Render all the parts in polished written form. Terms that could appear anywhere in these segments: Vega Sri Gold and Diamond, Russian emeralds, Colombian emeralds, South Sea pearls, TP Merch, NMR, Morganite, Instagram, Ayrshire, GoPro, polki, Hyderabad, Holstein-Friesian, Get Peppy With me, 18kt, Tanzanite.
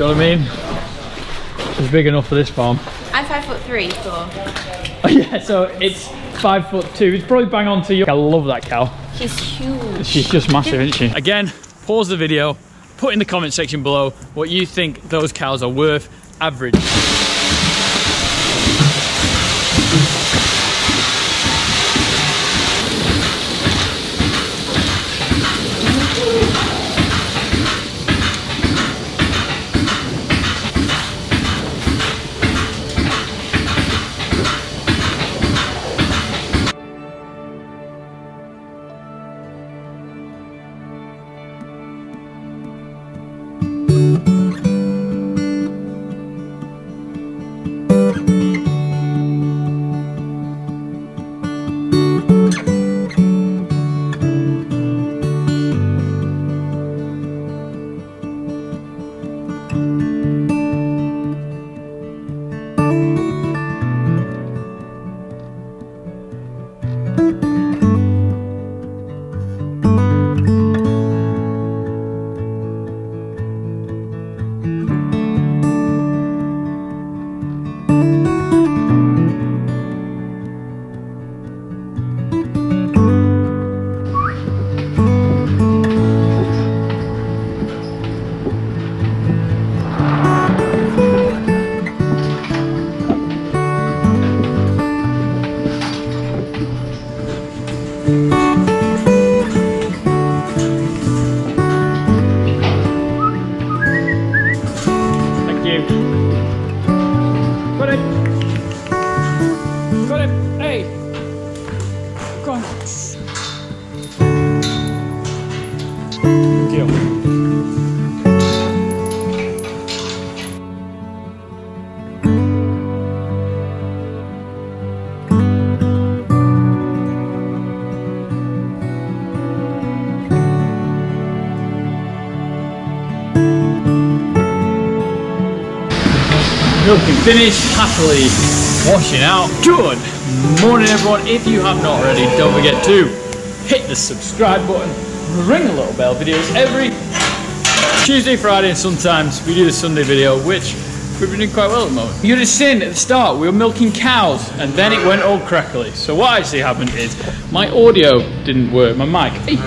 Do you know what I mean? It's big enough for this farm. I'm 5'3", so. Oh yeah, so it's 5'2". It's probably bang on to you. I love that cow. She's huge. She's just massive, isn't she? Again, pause the video. Put in the comment section below what you think those cows are worth average. Finished happily washing out. Good morning everyone. If you have not already, don't forget to hit the subscribe button, ring the little bell. Videos every Tuesday, Friday, and sometimes we do the Sunday video, which we've been doing quite well at the moment. You'd have seen at the start we were milking cows and then it went all crackly. So what actually happened is my audio didn't work, my mic.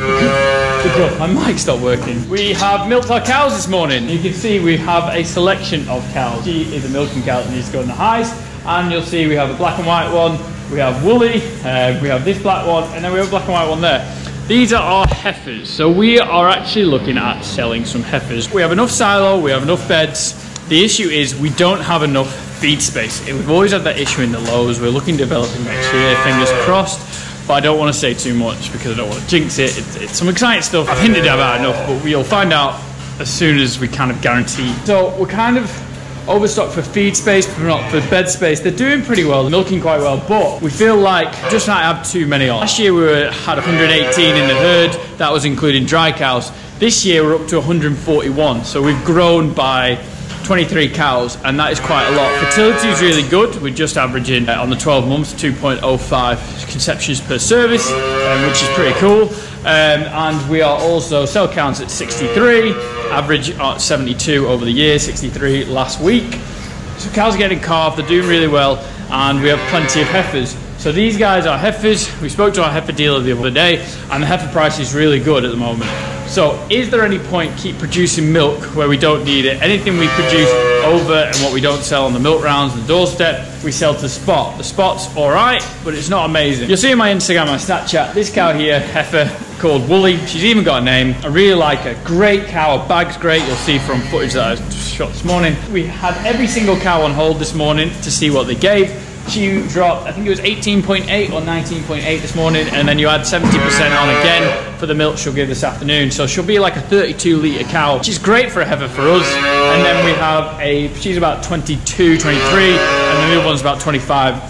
My mic stopped working. We have milked our cows this morning. You can see we have a selection of cows. She is a milking cow that needs to go in the highs, and you'll see we have a black and white one, we have woolly, we have this black one, and then we have a black and white one there. These are our heifers. So we are actually looking at selling some heifers. We have enough silo, we have enough beds. The issue is we don't have enough feed space. We've always had that issue in the lows. We're looking to develop next year, fingers crossed. But I don't want to say too much because I don't want to jinx it. It's some exciting stuff. I've hinted about enough, but we'll find out as soon as we kind of guarantee. So we're kind of overstocked for feed space, but not for bed space. They're doing pretty well, milking quite well, but we feel like just not have too many on. Last year we had 118 in the herd. That was including dry cows. This year we're up to 141. So we've grown by 23 cows, and that is quite a lot. Fertility is really good. We're just averaging on the 12 months 2.05 conceptions per service, which is pretty cool. And we are also cell counts at 63, average at 72 over the year, 63 last week. So cows are getting calved, they're doing really well, and we have plenty of heifers. So these guys are heifers. We spoke to our heifer dealer the other day, and the heifer price is really good at the moment. So is there any point keep producing milk where we don't need it? Anything we produce over and what we don't sell on the milk rounds, the doorstep, we sell to the spot. The spot's all right, but it's not amazing. You'll see on my Instagram, my Snapchat, this cow here, heifer, called Woolly. She's even got a name. I really like her. Great cow. Her bag's great. You'll see from footage that I shot this morning. We had every single cow on hold this morning to see what they gave. She dropped, I think it was 18.8 or 19.8 this morning, and then you add 70% on again for the milk she'll give this afternoon. So she'll be like a 32-litre cow, which is great for a heifer for us. And then we have a, she's about 22, 23, and the middle one's about 25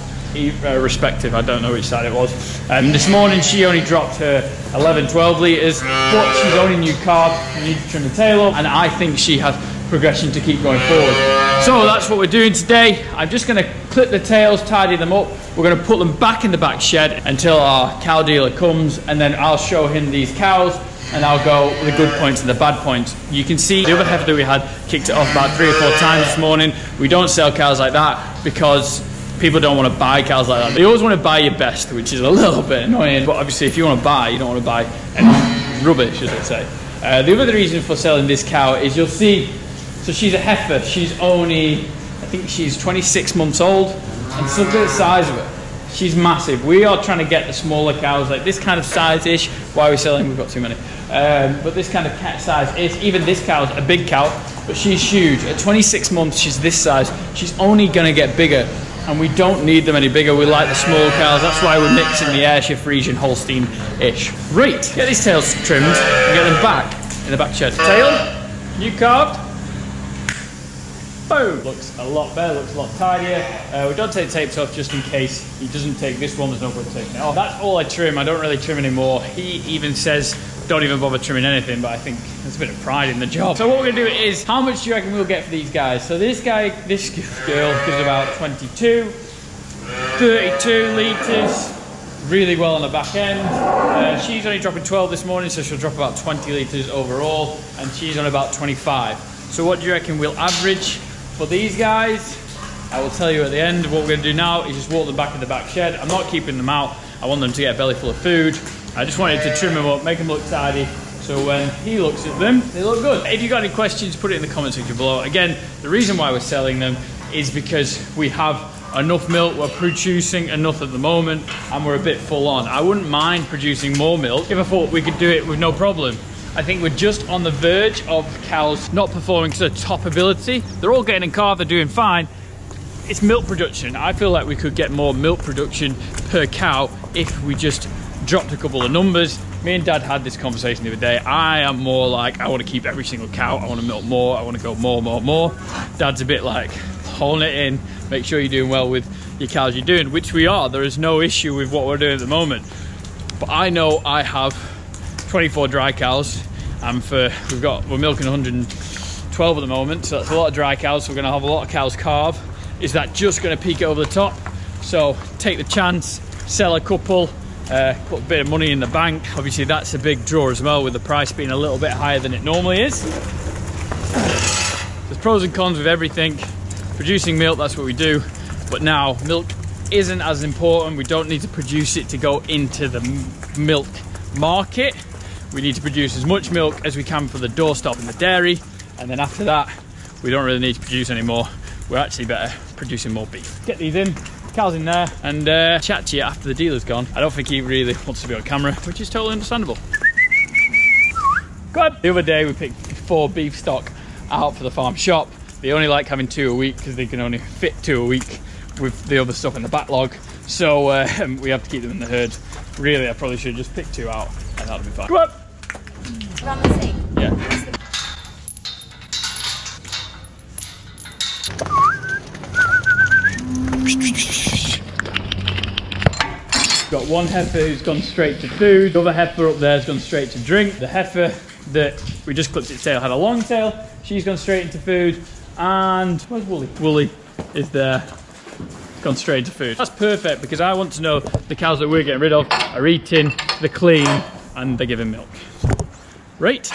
respective. I don't know which side it was. This morning she only dropped her 11, 12 litres, but she's only new carb, you need to trim the tail up, and I think she has progression to keep going forward. So that's what we're doing today. I'm just going to clip the tails, tidy them up. We're going to put them back in the back shed until our cow dealer comes, and then I'll show him these cows and I'll go with the good points and the bad points. You can see the other heifer that we had kicked it off about 3 or 4 times this morning. We don't sell cows like that because people don't want to buy cows like that. They always want to buy your best, which is a little bit annoying. But obviously, if you want to buy, you don't want to buy any rubbish, as they say. The other reason for selling this cow is you'll see, so she's a heifer. She's only, I think she's 26 months old. And just look at the size of it. She's massive. We are trying to get the smaller cows, like this kind of size-ish. Why are we selling? We've got too many. But this kind of cat size-ish. Even this cow's a big cow, but she's huge. At 26 months, she's this size. She's only going to get bigger. And we don't need them any bigger. We like the small cows. That's why we're mixing the Ayrshire, Friesian, Holstein-ish. Right, get these tails trimmed and get them back in the back shed. Tail, new carved. Boom. Looks a lot better, looks a lot tidier. We don't take the tapes off just in case he doesn't take this one. There's no point taking it off. That's all I trim. I don't really trim anymore. He even says, don't even bother trimming anything, but I think there's a bit of pride in the job. So what we're gonna do is, how much do you reckon we'll get for these guys? So this guy, this girl gives about 22, 32 litres, really well on the back end. She's only dropping 12 this morning, so she'll drop about 20 litres overall, and she's on about 25. So what do you reckon we'll average for these guys? I will tell you at the end. What we're gonna do now is just walk them back in the back shed. I'm not keeping them out. I want them to get a belly full of food. I just wanted to trim them up, make them look tidy, so when he looks at them, they look good. If you've got any questions, put it in the comment section below. Again, the reason why we're selling them is because we have enough milk, we're producing enough at the moment, and we're a bit full on. I wouldn't mind producing more milk if I thought we could do it with no problem. I think we're just on the verge of cows not performing to the top ability. They're all getting in calf, they're doing fine. It's milk production. I feel like we could get more milk production per cow if we just dropped a couple of numbers. Me and Dad had this conversation the other day. I am more like, I want to keep every single cow. I want to milk more. I want to go more. Dad's a bit like, hone it in. Make sure you're doing well with your cows you're doing, which we are. There is no issue with what we're doing at the moment. But I know I have 24 dry cows, and we're milking 112 at the moment. So that's a lot of dry cows. So we're going to have a lot of cows calve. Is that just going to peak it over the top? So take the chance, sell a couple. Put a bit of money in the bank. Obviously that's a big draw as well, with the price being a little bit higher than it normally is. There's pros and cons with everything. Producing milk, that's what we do, but now milk isn't as important. We don't need to produce it to go into the milk market. We need to produce as much milk as we can for the doorstop and the dairy, and then after that we don't really need to produce anymore. We're actually better producing more beef. Get these in. Cows in there, and chat to you after the dealer's gone. I don't think he really wants to be on camera, which is totally understandable. Go on. The other day we picked 4 beef stock out for the farm shop. They only like having 2 a week because they can only fit 2 a week with the other stuff in the backlog. So we have to keep them in the herd. Really, I probably should just pick 2 out and that'll be fine. Go up. Yeah. Got one heifer who's gone straight to food, the other heifer up there's gone straight to drink. The heifer that we just clipped its tail had a long tail, she's gone straight into food, and where's Wooly? Wooly is there, gone straight to food. That's perfect, because I want to know the cows that we're getting rid of are eating, they're clean, and they're giving milk. Right,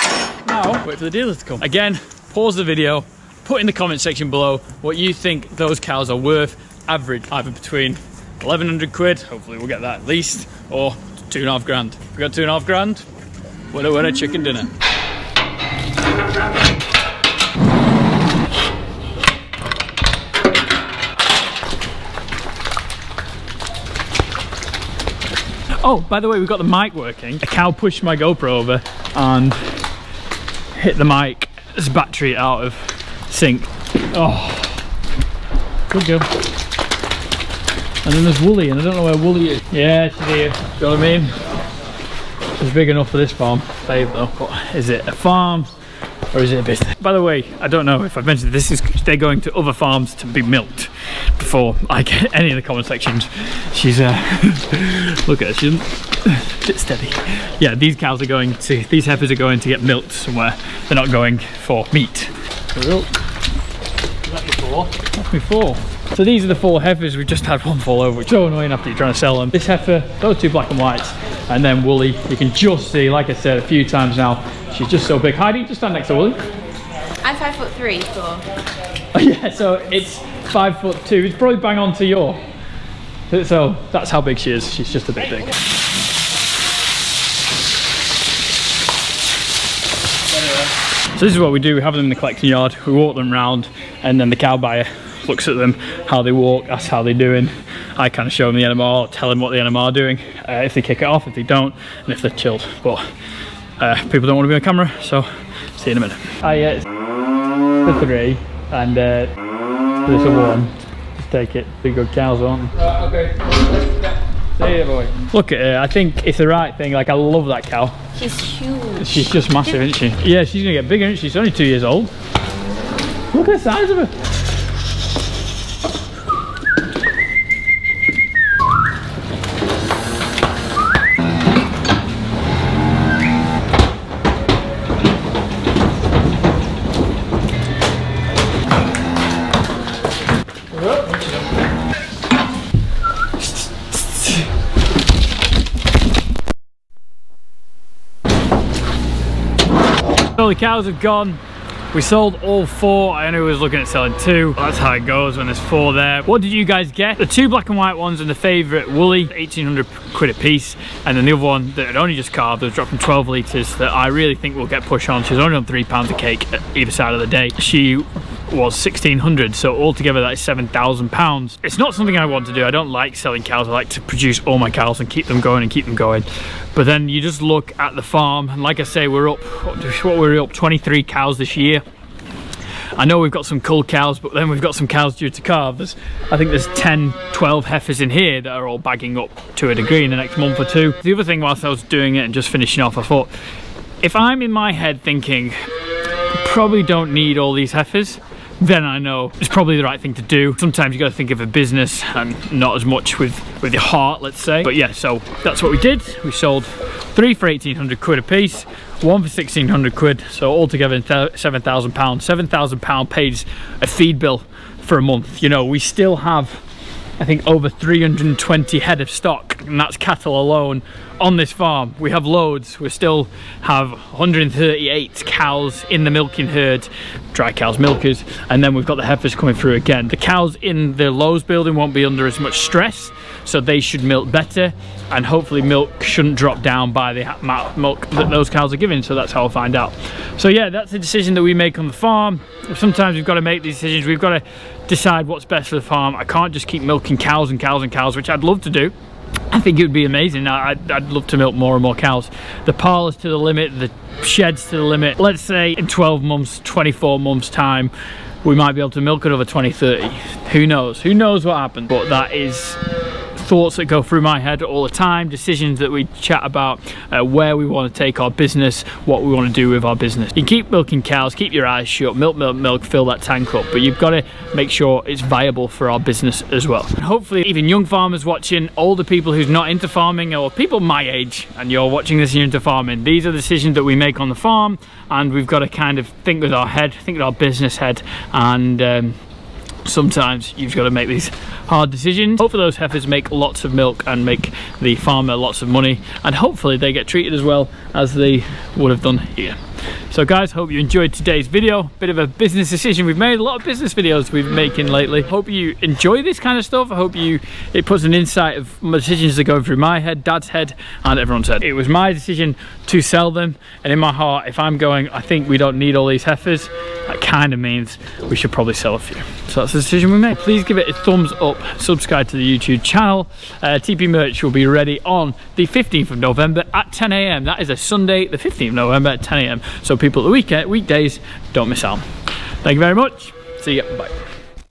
now wait for the dealer to come. Again, pause the video, put in the comment section below what you think those cows are worth average, either between 1,100 quid, hopefully we'll get that at least, or 2.5 grand. If we got 2.5 grand, winner, chicken dinner. Oh, by the way, we've got the mic working. A cow pushed my GoPro over and hit the mic's battery out of sync. Oh, good girl. And then there's Wooly, and I don't know where Wooly is. Yeah, she's here. Do you know what I mean? She's big enough for this farm. Babe though, but is it a farm or is it a business? By the way, I don't know if I've mentioned this, is they're going to other farms to be milked before I get any of the comment sections. She's, look at her, she's a bit steady. Yeah, these heifers are going to get milked somewhere. They're not going for meat. Cool. That's before. So these are the 4 heifers. We've just had one fall over, which is so annoying after you're trying to sell them. This heifer, those 2 black and whites, And then Wooly, you can just see, like I said a few times now, she's just so big. Heidi, just stand next to Wooly. I'm 5'3", so. Oh, yeah, so it's 5'2". It's probably bang on to your. So that's how big she is. She's just a bit big. So this is what we do. We have them in the collecting yard. We walk them round, and then the cow buyer looks at them, how they walk, asks how they're doing. I kind of show them the NMR, tell them what the NMR are doing, if they kick it off, if they don't, and if they're chilled. But people don't want to be on camera, so see you in a minute. Hi, it's the three, and there's a one. Just take it. They're good cows, aren't they? Okay. Hey, boy. Look at her, I think it's the right thing. Like, I love that cow. She's huge. She's just massive, isn't she? Yeah, she's gonna get bigger, isn't she? She's only 2 years old. Look at the size of her. The cows have gone. We sold all 4. I only was looking at selling 2. That's how it goes when there's 4 there. What did you guys get? The 2 black and white ones and the favourite Wooly, 1,800 quid a piece. And then the other one that had only just calved, that was dropped from 12 litres, that I really think will get pushed on. She's only on £3 a cake at either side of the day. She was 1,600, so altogether that is £7,000. It's not something I want to do. I don't like selling cows. I like to produce all my cows and keep them going and keep them going. But then you just look at the farm, and like I say, we're up, what we're up, 23 cows this year. I know we've got some cull cows, but then we've got some cows due to calve. I think there's 10, 12 heifers in here that are all bagging up to a degree in the next month or two. The other thing, whilst I was doing it and just finishing off, I thought, if I'm in my head thinking, probably don't need all these heifers, then I know it's probably the right thing to do. Sometimes you got to think of a business and not as much with your heart, let's say. But yeah, so that's what we did. We sold 3 for 1,800 quid a piece, 1 for 1,600 quid, so altogether £7,000. £7,000 pays a feed bill for a month. You know, we still have, I think, over 320 head of stock, and that's cattle alone on this farm. We have loads. We still have 138 cows in the milking herd, dry cows, milkers, and then we've got the heifers coming through again. The cows in the Lowe's building won't be under as much stress, so they should milk better, and hopefully milk shouldn't drop down by the amount of milk that those cows are giving, so that's how I'll find out. So yeah, that's the decision that we make on the farm. Sometimes we've got to make these decisions. We've got to decide what's best for the farm. I can't just keep milking cows and cows and cows, which I'd love to do. I think it would be amazing. I'd love to milk more and more cows. The parlour's to the limit, the shed's to the limit. Let's say in 12 months, 24 months time, we might be able to milk another 20, 30. Who knows? Who knows what happens? But that is thoughts that go through my head all the time, decisions that we chat about, where we want to take our business, what we want to do with our business. You keep milking cows, keep your eyes shut, milk, milk, milk, fill that tank up, but you've got to make sure it's viable for our business as well. And hopefully even young farmers watching, older people who's not into farming, or people my age, and you're watching this and you're into farming, these are the decisions that we make on the farm, and we've got to kind of think with our head, think with our business head, and sometimes you've got to make these hard decisions. Hopefully those heifers make lots of milk and make the farmer lots of money, and hopefully they get treated as well as they would have done here. So guys, hope you enjoyed today's video. Bit of a business decision we've made. A lot of business videos we've been making lately. Hope you enjoy this kind of stuff. I hope it puts an insight of decisions that go through my head, Dad's head, and everyone's head. It was my decision to sell them, and in my heart, if I'm going, I think we don't need all these heifers, that kind of means we should probably sell a few. So that's the decision we made. Please give it a thumbs up, subscribe to the YouTube channel. TP Merch will be ready on the 15th of November at 10 a.m. That is a Sunday, the 15th of November at 10 a.m. So people at the weekdays, don't miss out. Thank you very much. See you. Bye.